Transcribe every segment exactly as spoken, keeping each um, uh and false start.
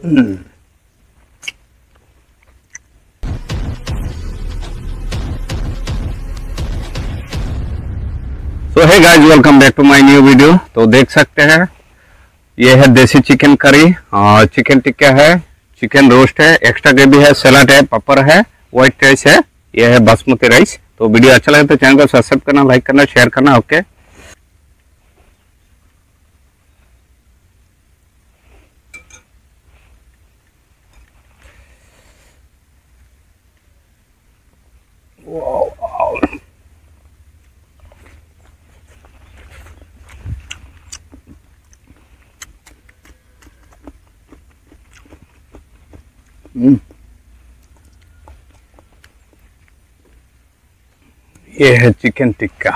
Hmm. So hey guys, welcome back to my new video। तो देख सकते हैं ये है देसी चिकन करी और चिकन टिक्का है, चिकन रोस्ट है, एक्स्ट्रा ग्रेवी है, सलाद है, पापड़ है, व्हाइट राइस है, ये है बासमती राइस। तो वीडियो अच्छा लगे तो चैनल को सब्सक्राइब करना, लाइक करना, शेयर करना। ओके, ये है chicken tikka.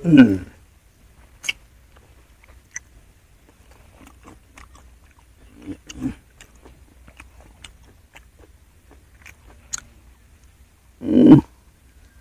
mm. Mm. Mm. Mm.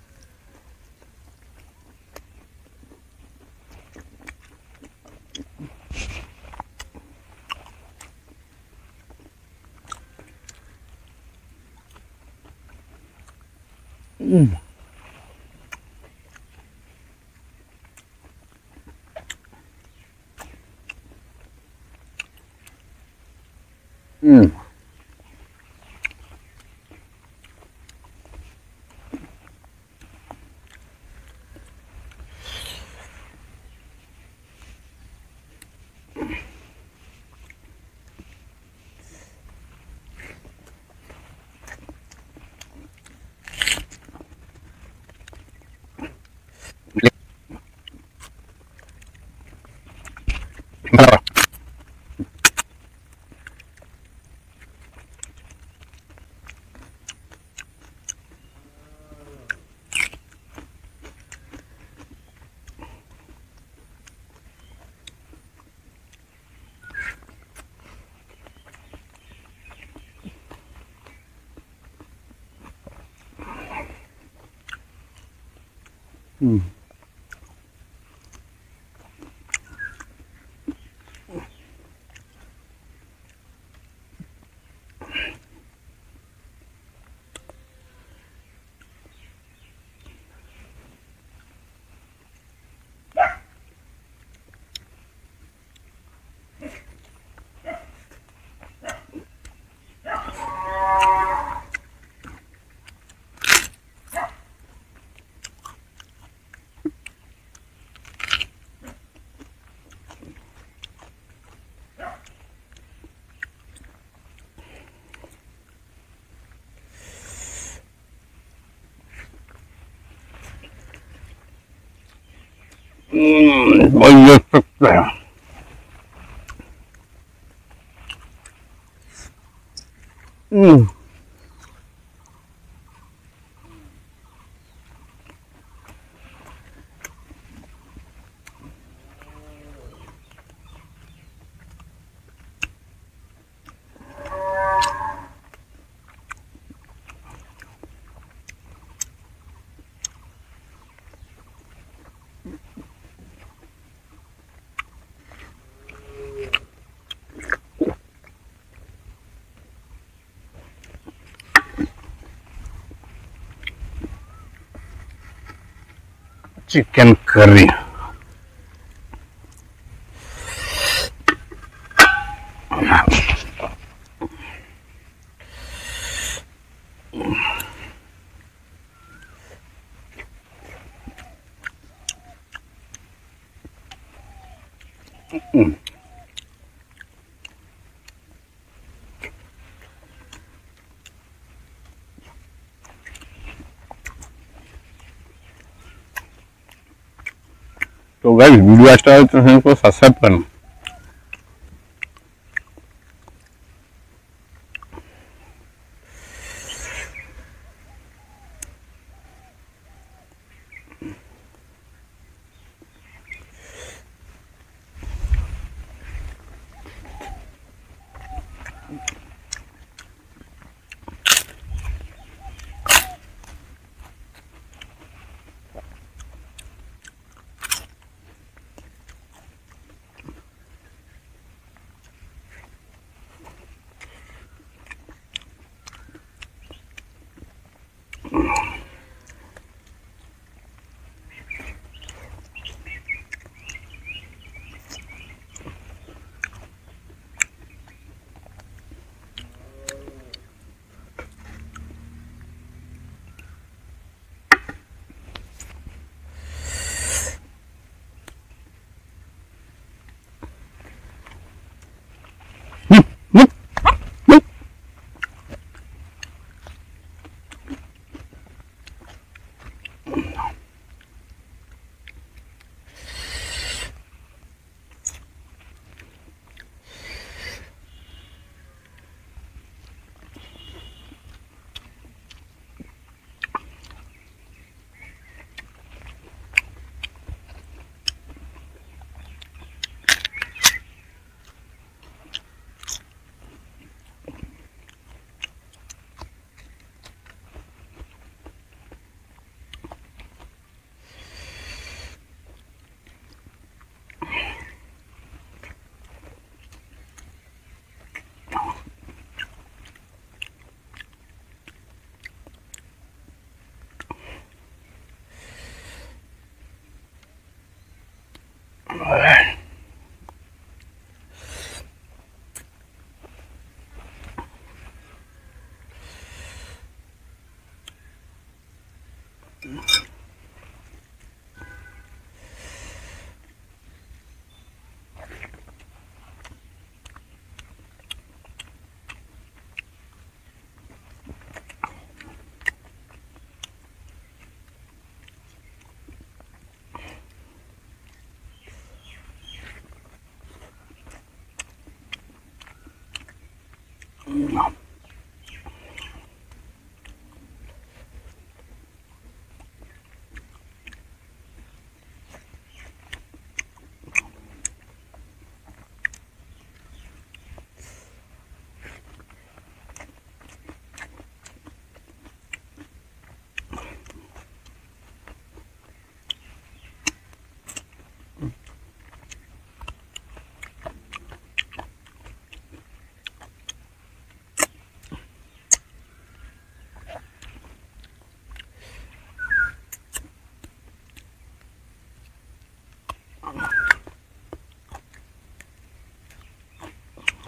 Mm. Hmm. Olha para hum chicken curry. mm. तो गाइस वीडियो अच्छा है तो चैनल को सब्सक्राइब करना। No.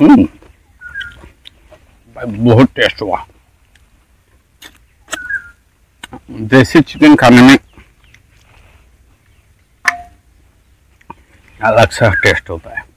हम्म भाई बहुत टेस्ट हुआ। देसी चिकन खाने में अलग सा टेस्ट होता है।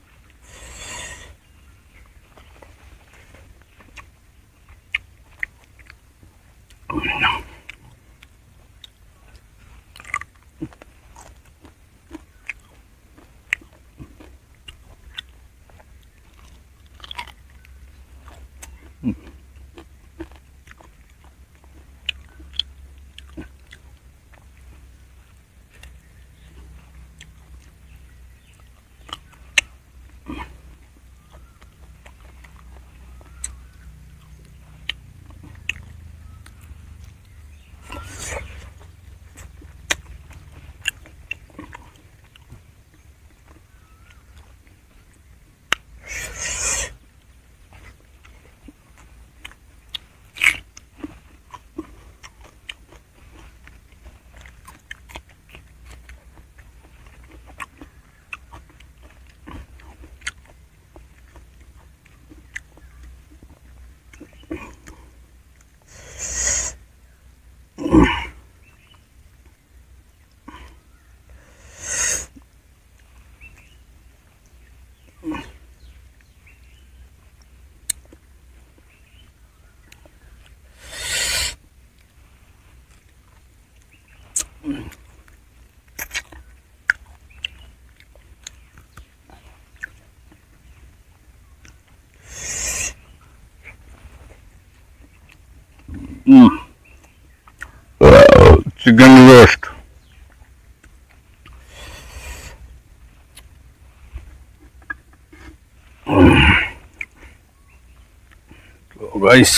चिकन रोस्ट तो गाइस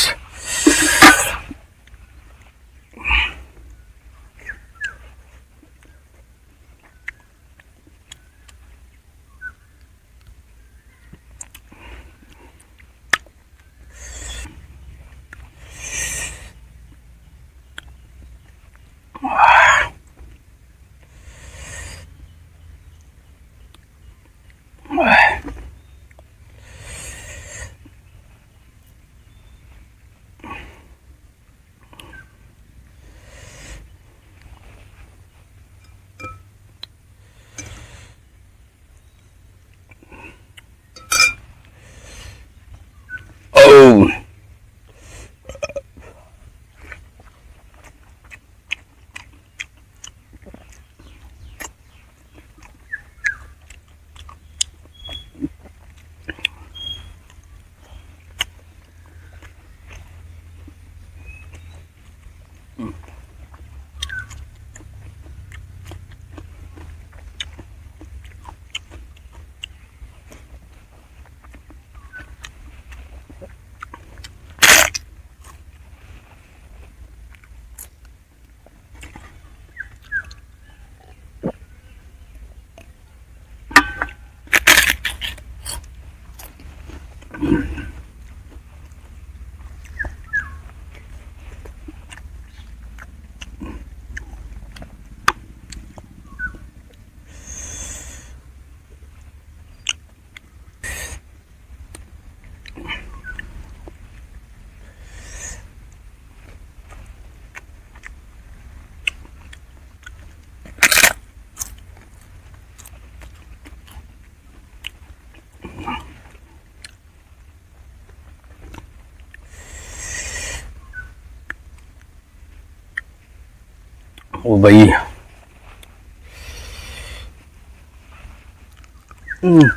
भाई हम्म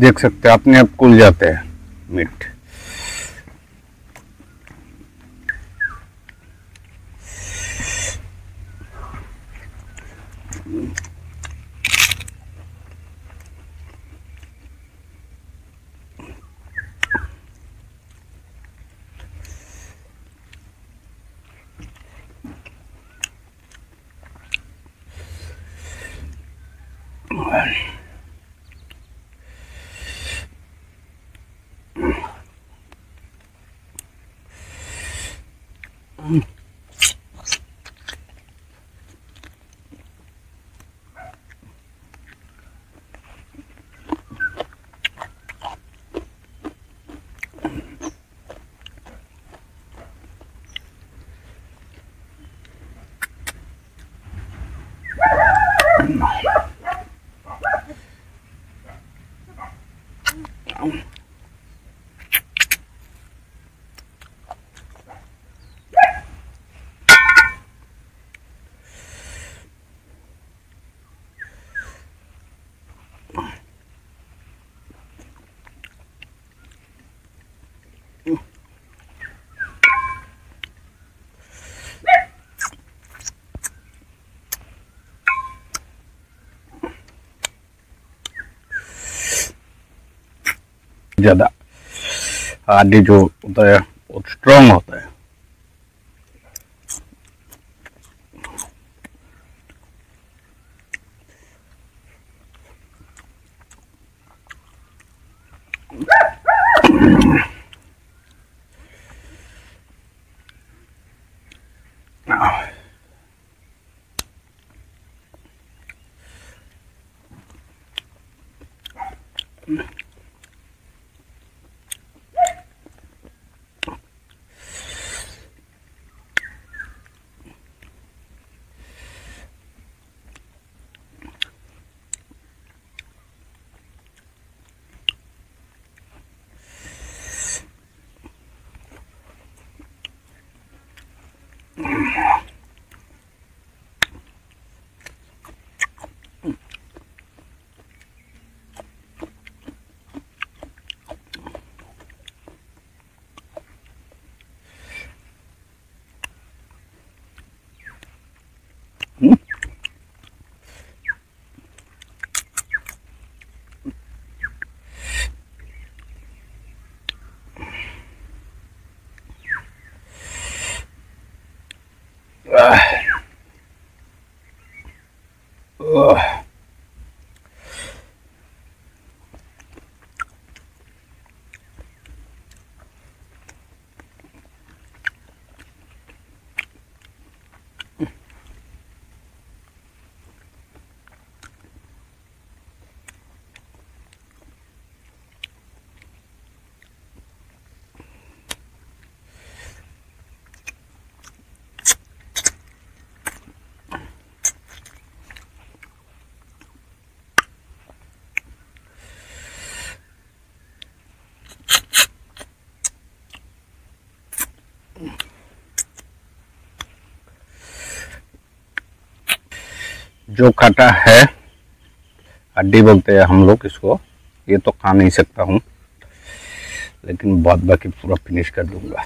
देख सकते हैं आपने आप कुल जाते हैं मीट। ज़्यादा आदि जो होता है बहुत स्ट्रांग होता है। जो काटा है हड्डी बोलते हैं हम लोग इसको, ये तो खा नहीं सकता हूँ लेकिन बाद बाकी पूरा फिनिश कर दूंगा।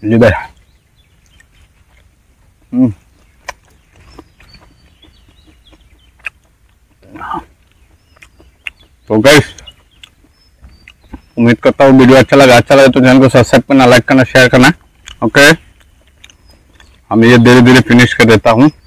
Ini deh. Hmm. तो गाइस, उम्मीद करता हूँ वीडियो अच्छा लगा अच्छा लगा तो चैनल को सब्सक्राइब करना, लाइक करना, शेयर करना। ओके, हम ये धीरे धीरे फिनिश कर देता हूँ।